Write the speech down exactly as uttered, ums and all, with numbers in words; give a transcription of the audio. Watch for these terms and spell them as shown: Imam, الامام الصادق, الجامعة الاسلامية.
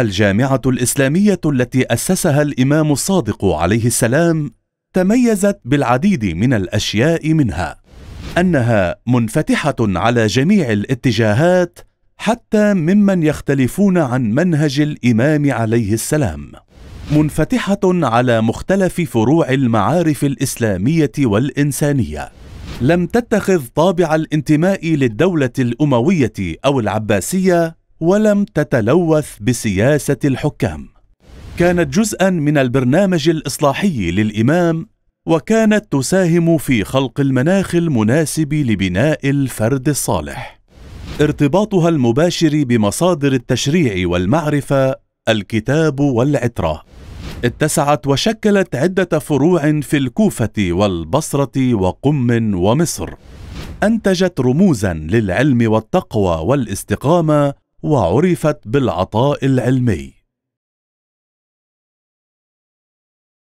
الجامعة الإسلامية التي أسسها الإمام الصادق عليه السلام تميزت بالعديد من الأشياء، منها أنها منفتحة على جميع الاتجاهات حتى ممن يختلفون عن منهج الإمام عليه السلام، منفتحة على مختلف فروع المعارف الإسلامية والإنسانية، لم تتخذ طابع الانتماء للدولة الأموية أو العباسية، ولم تتلوث بسياسة الحكام. كانت جزءاً من البرنامج الإصلاحي للإمام، وكانت تساهم في خلق المناخ المناسب لبناء الفرد الصالح. ارتباطها المباشر بمصادر التشريع والمعرفة الكتاب والعترة اتسعت وشكلت عدة فروع في الكوفة والبصرة وقم ومصر، أنتجت رموزاً للعلم والتقوى والاستقامة، وعرفت بالعطاء العلمي.